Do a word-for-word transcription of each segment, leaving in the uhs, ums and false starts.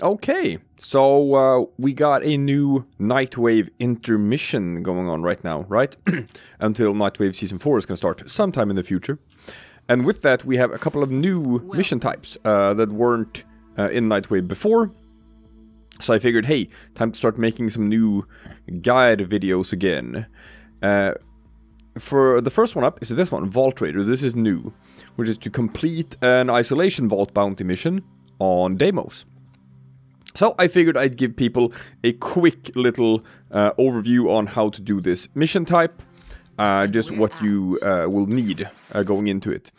Okay, so uh, we got a new Nightwave intermission going on right now, right? Until Nightwave Season four is going to start sometime in the future. And with that, we have a couple of new well. mission types uh, that weren't uh, in Nightwave before. So I figured, hey, time to start making some new guide videos again. Uh, for the first one up is this one, Vault Raider. This is new, which is to complete an Isolation Vault bounty mission on Deimos. So I figured I'd give people a quick little uh, overview on how to do this mission type, uh, just what you uh, will need uh, going into it.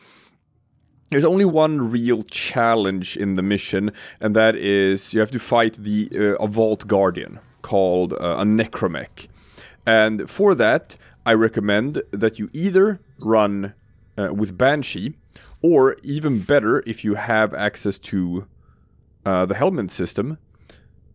There's only one real challenge in the mission, and that is you have to fight the uh, a Vault Guardian called uh, a Necramech. And for that, I recommend that you either run uh, with Banshee, or even better, if you have access to uh, the Helminth system,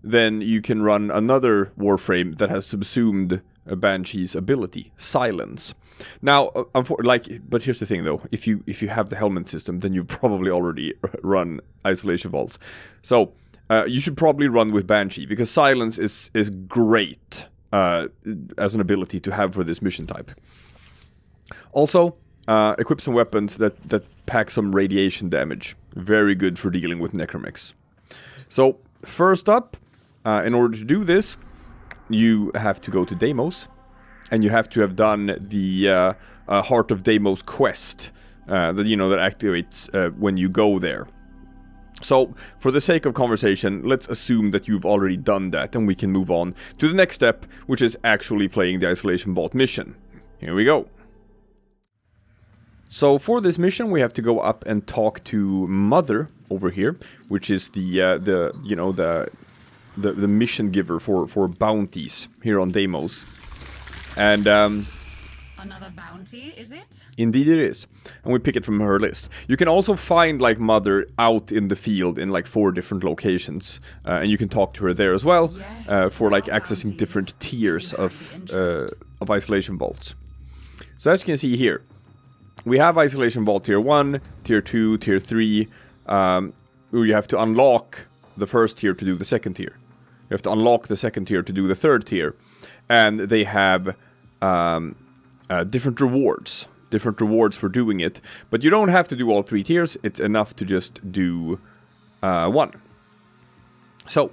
then you can run another Warframe that has subsumed a Banshee's ability, Silence. Now, uh, like, but here's the thing though, if you if you have the Helminth system, then you probably already run Isolation Vaults. So, uh, you should probably run with Banshee, because Silence is, is great uh, as an ability to have for this mission type. Also, uh, equip some weapons that, that pack some radiation damage. Very good for dealing with Necromechs. So, first up, uh, in order to do this, you have to go to Deimos, and you have to have done the uh, uh, Heart of Deimos quest uh, that you know that activates uh, when you go there. So, for the sake of conversation, let's assume that you've already done that, and we can move on to the next step, which is actually playing the Isolation Vault mission. Here we go. So, for this mission, we have to go up and talk to Mother over here, which is the uh, the you know the. The, the mission giver for, for bounties here on Deimos. And, um... another bounty, is it? Indeed it is. And we pick it from her list. You can also find, like, Mother out in the field in, like, four different locations. Uh, and you can talk to her there as well, yes, uh, for, like, accessing bounties. different tiers of, uh, of Isolation Vaults. So as you can see here, we have Isolation Vault Tier one, Tier two, Tier three, um, where you have to unlock the first tier to do the second tier. You have to unlock the second tier to do the third tier. And they have um, uh, different rewards. Different rewards for doing it. But you don't have to do all three tiers. It's enough to just do uh, one. So,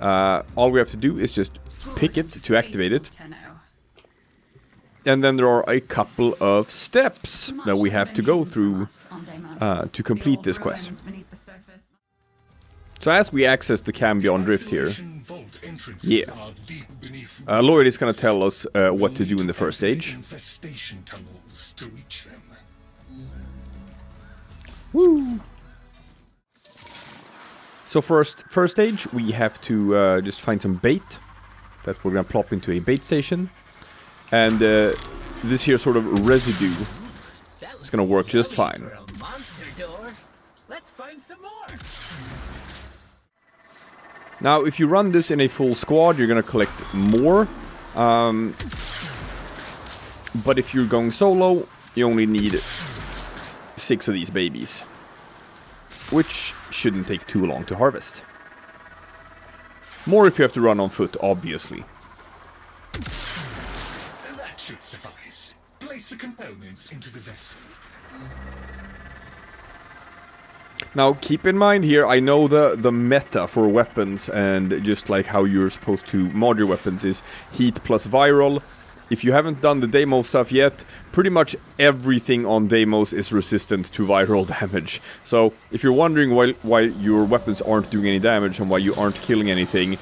uh, all we have to do is just pick it to activate it. And then there are a couple of steps that we have to go through uh, to complete this quest. So as we access the Cambion Drift here, yeah, uh, Lloyd is going to tell us uh, what to do in the first stage. Woo! So first, first stage, we have to uh, just find some bait that we're going to plop into a bait station, and uh, this here sort of residue is going to work just fine. Let's find some more. Now, if you run this in a full squad, you're going to collect more. Um, but if you're going solo, you only need six of these babies, which shouldn't take too long to harvest. More if you have to run on foot, obviously. That should suffice. Place the components into the vessel. Now, keep in mind here, I know the, the meta for weapons and just like how you're supposed to mod your weapons is heat plus viral. If you haven't done the Deimos stuff yet, pretty much everything on Deimos is resistant to viral damage. So, if you're wondering why, why your weapons aren't doing any damage and why you aren't killing anything,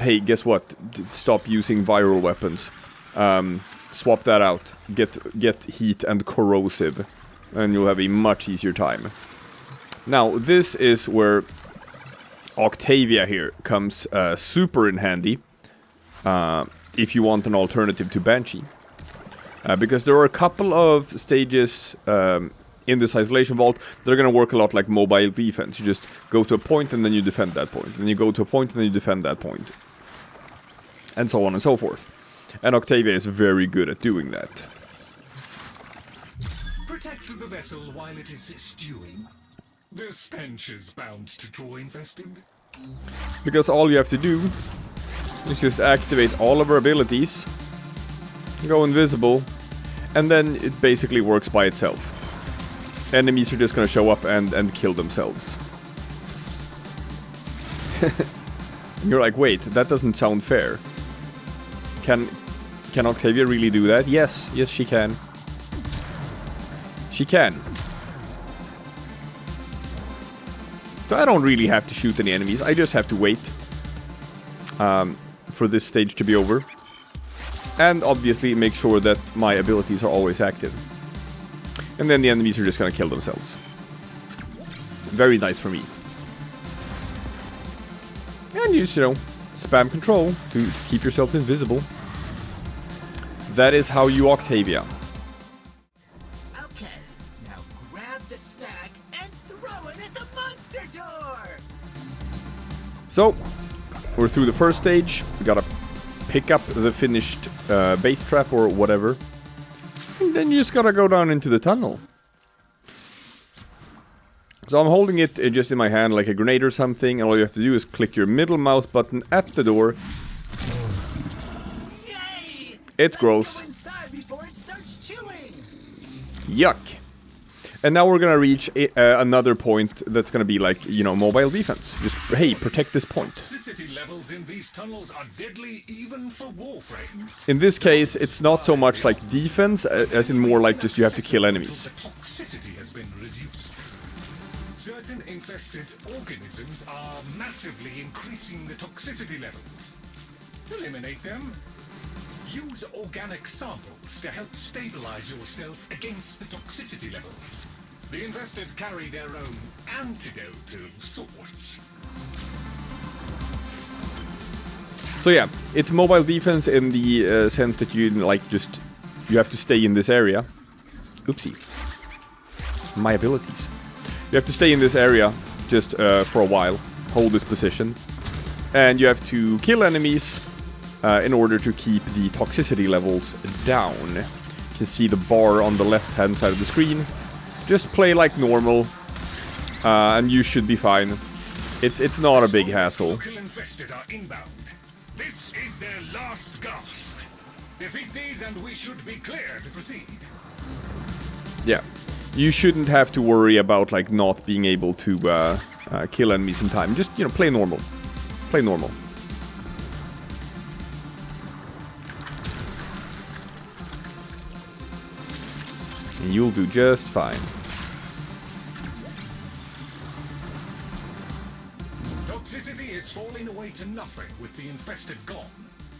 hey, guess what? Stop using viral weapons. Um, swap that out. Get, get heat and corrosive, and you'll have a much easier time. Now, this is where Octavia here comes uh, super in handy, uh, if you want an alternative to Banshee. Uh, because there are a couple of stages um, in this Isolation Vault that are going to work a lot like mobile defense. You just go to a point and then you defend that point. And you go to a point and then you defend that point. And so on and so forth. And Octavia is very good at doing that. Protect the vessel while it is stewing. This stench is bound to draw investing. Because all you have to do is just activate all of her abilities, go invisible, and then it basically works by itself. Enemies are just gonna show up and, and kill themselves. And you're like, wait, that doesn't sound fair. Can, can Octavia really do that? Yes, yes she can. She can. So I don't really have to shoot any enemies, I just have to wait um, for this stage to be over. And obviously make sure that my abilities are always active. And then the enemies are just gonna kill themselves. Very nice for me. And you just, you know, spam control to keep yourself invisible. That is how you Octavia. Okay, now grab the stack and throw it at the monster door! So, we're through the first stage. We gotta pick up the finished uh, bait trap or whatever. And then you just gotta go down into the tunnel. So I'm holding it just in my hand like a grenade or something, and all you have to do is click your middle mouse button at the door. Yay! It's gross. Let's go inside before it starts chewing. Yuck. And now we're gonna reach a, uh, another point that's gonna be like, you know, mobile defense. Just, hey, protect this point. Levels in these tunnels are deadly even for Warframe. In this case, it's not so much like defense, uh, as in more like just you have to kill enemies. Toxicity has been reduced. Certain infested organisms are massively increasing the toxicity levels. Eliminate them. Use organic samples to help stabilize yourself against the toxicity levels. The invested carry their own antidote of sorts. So yeah, it's mobile defense in the uh, sense that you like just you have to stay in this area. Oopsie. My abilities. You have to stay in this area just uh, for a while. Hold this position. And you have to kill enemies. Uh, in order to keep the toxicity levels down. You can see the bar on the left-hand side of the screen. Just play like normal, uh, and you should be fine. It, it's not a big hassle. Infested are inbound. This is their last gasp. Defeat these and we should be clear to proceed. Yeah. You shouldn't have to worry about, like, not being able to uh, uh, kill enemies in time. Just, you know, play normal. Play normal. And you'll do just fine. Toxicity is falling away to nothing with the infested gone.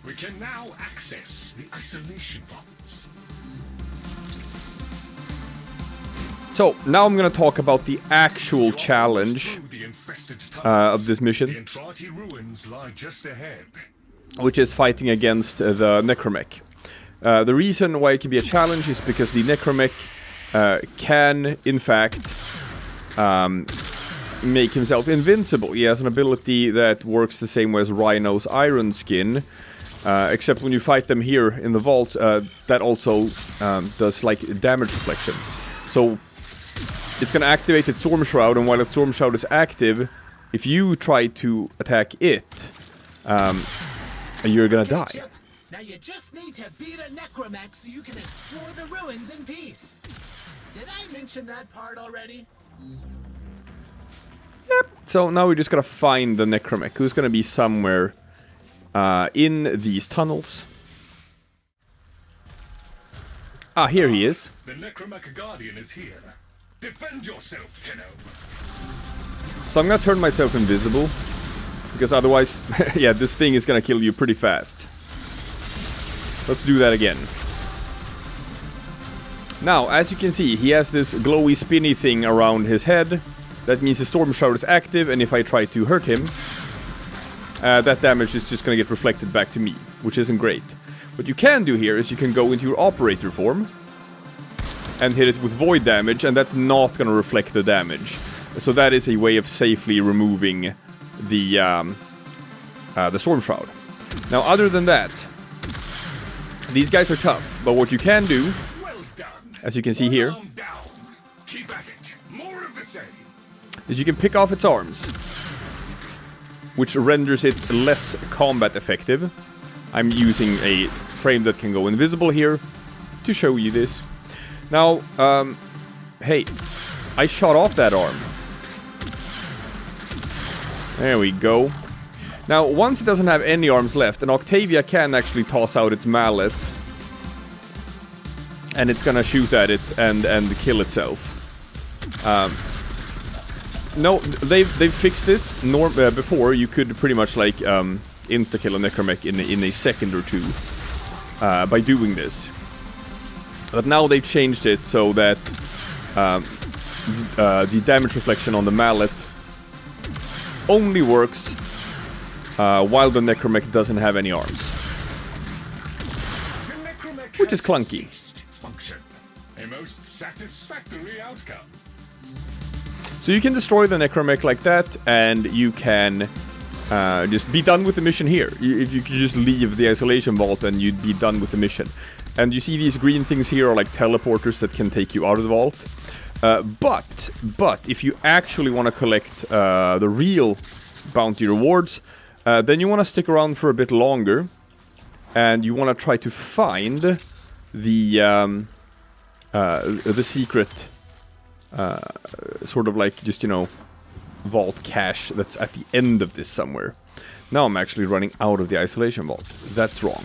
We can now access the isolation vaults. So, now I'm going to talk about the actual challenge uh, of this mission. The Entrati ruins lie just ahead. Which is fighting against uh, the Necramech. Uh, the reason why it can be a challenge is because the Necramech uh, can, in fact, um, make himself invincible. He has an ability that works the same way as Rhino's Iron Skin, uh, except when you fight them here in the vault, uh, that also um, does, like, damage reflection. So, it's gonna activate its Swarm Shroud, and while its Swarm Shroud is active, if you try to attack it, um, you're gonna die. Now you just need to beat a Necramech so you can explore the ruins in peace. Did I mention that part already? Yep. So now we just gotta find the Necramech, who's gonna be somewhere uh, in these tunnels. Ah, here he is. The Necramech Guardian is here. Defend yourself, Tenno. So I'm gonna turn myself invisible, because otherwise, yeah, this thing is gonna kill you pretty fast. Let's do that again. Now, as you can see, he has this glowy spinny thing around his head. That means his Storm Shroud is active, and if I try to hurt him, uh, that damage is just gonna get reflected back to me, which isn't great. What you can do here is you can go into your Operator form and hit it with Void Damage, and that's not gonna reflect the damage. So that is a way of safely removing the, um, uh, the Storm Shroud. Now, other than that, these guys are tough, but what you can do, well done. As you can see here, Keep at it. More of the same. Is you can pick off its arms. which renders it less combat effective. I'm using a frame that can go invisible here to show you this. Now, um, hey, I shot off that arm. There we go. Now, once it doesn't have any arms left, and Octavia can actually toss out its mallet. And it's gonna shoot at it and, and kill itself. Um, no, they've, they've fixed this. Norm uh, before, you could pretty much like um, insta-kill a Necramech in, in a second or two uh, by doing this. But now they've changed it so that um, uh, the damage reflection on the mallet only works Uh, while the Necramech doesn't have any arms, which is clunky. A most satisfactory outcome. So you can destroy the Necramech like that, and you can uh, just be done with the mission here. You, if you could just leave the Isolation Vault, and you'd be done with the mission. And you see these green things here are like teleporters that can take you out of the vault. Uh, but, but, if you actually want to collect uh, the real bounty rewards, Uh, then you want to stick around for a bit longer, and you want to try to find the um, uh, the secret uh, sort of like just you know vault cache that's at the end of this somewhere. Now I'm actually running out of the Isolation Vault. That's wrong.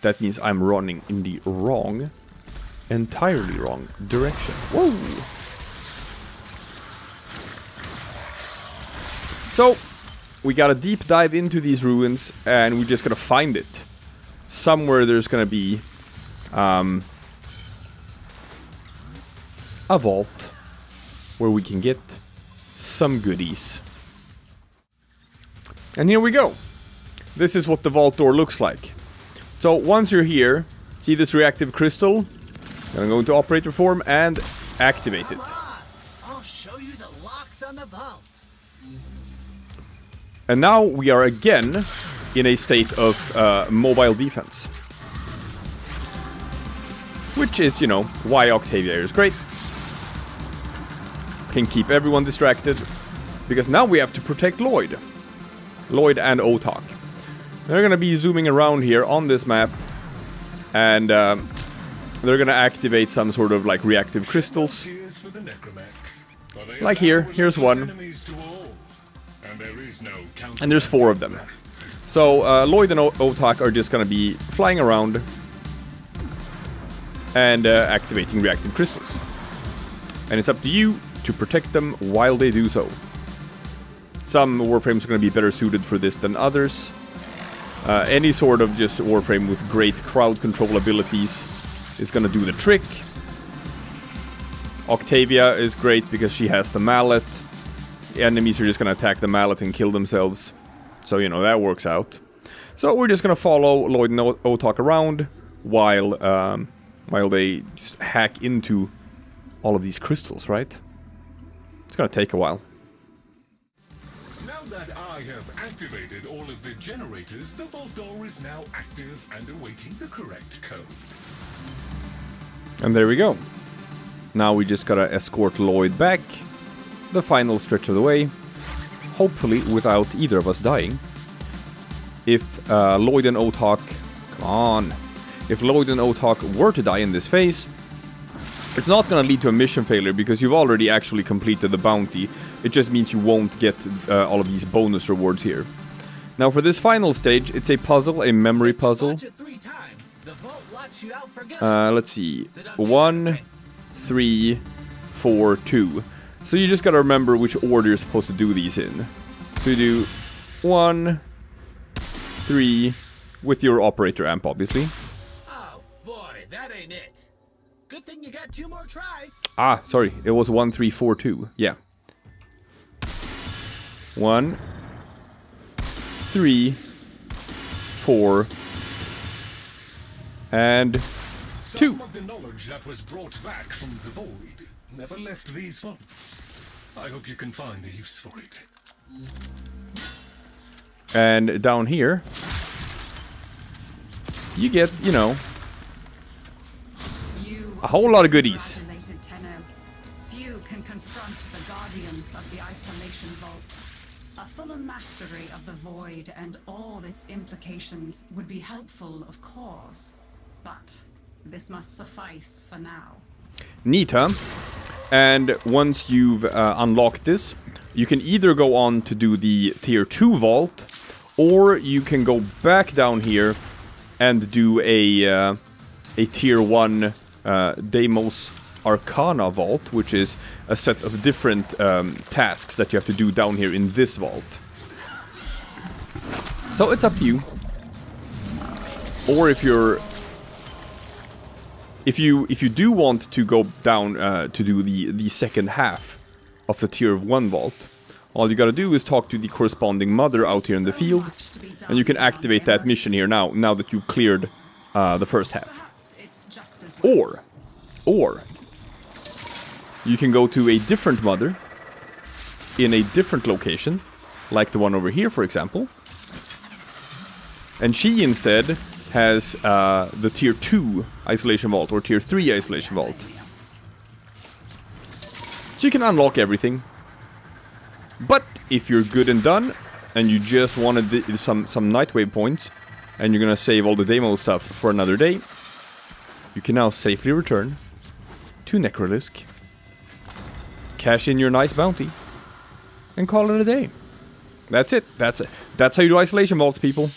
That means I'm running in the wrong, entirely wrong direction. Whoa! So. We gotta deep dive into these ruins, and we're just gonna find it. Somewhere there's gonna be um, a vault where we can get some goodies. And here we go. This is what the vault door looks like. So once you're here, see this reactive crystal? I'm gonna go into operator form and activate it. I'll show you the locks on the vault. And now we are again in a state of uh, mobile defense. Which is, you know, why Octavia is great. Can keep everyone distracted. Because now we have to protect Lloyd. Lloyd and Otak. They're going to be zooming around here on this map. And um, they're going to activate some sort of, like, reactive crystals. Like here. Here's one. And there's four of them. So, uh, Lloyd and Otak are just gonna be flying around and uh, activating reactive crystals. And it's up to you to protect them while they do so. Some Warframes are gonna be better suited for this than others. Uh, any sort of just Warframe with great crowd control abilities is gonna do the trick. Octavia is great because she has the mallet. Enemies are just gonna attack the mallet and kill themselves. So, you know, that works out. So we're just gonna follow Lloyd and Otak around while um, while they just hack into all of these crystals, right? It's gonna take a while. Now that I have activated all of the generators, the vault door is now active and awaiting the correct code. And there we go. Now we just gotta escort Lloyd back. The final stretch of the way, hopefully without either of us dying. If uh, Lloyd and Otak, come on, if Lloyd and Otak were to die in this phase, it's not going to lead to a mission failure because you've already actually completed the bounty. It just means you won't get uh, all of these bonus rewards here. Now for this final stage, it's a puzzle, a memory puzzle. Uh, let's see, one, three, four, two. So you just gotta remember which order you're supposed to do these in. So you do one, three, with your operator amp, obviously. Oh boy, that ain't it. Good thing you got two more tries. Ah, sorry, it was one, three, four, two. Yeah. One, three, four, and two. Some of the knowledge that was brought back from the void never left these vaults. I hope you can find a use for it. And down here, you get, you know, you a whole lot of goodies. Few can confront the guardians of the isolation vaults. A fuller mastery of the Void and all its implications would be helpful, of course, but this must suffice for now. Neat, huh? And once you've uh, unlocked this, you can either go on to do the tier two vault, or you can go back down here and do a uh, a tier one uh, Deimos Arcana vault, which is a set of different um, tasks that you have to do down here in this vault. So it's up to you. Or if you're If you if you do want to go down uh, to do the the second half of the tier one vault, all you gotta do is talk to the corresponding mother out here in the field, and you can activate that mission here now. Now that you've cleared uh, the first half, or or you can go to a different mother in a different location, like the one over here, for example, and she instead has uh, the tier two Isolation Vault, or tier three Isolation Vault. So you can unlock everything. But if you're good and done, and you just wanted some, some Nightwave points, and you're gonna save all the Deimos stuff for another day, you can now safely return to Necrolisk, cash in your nice bounty, and call it a day. That's it. That's it. That's how you do Isolation Vaults, people.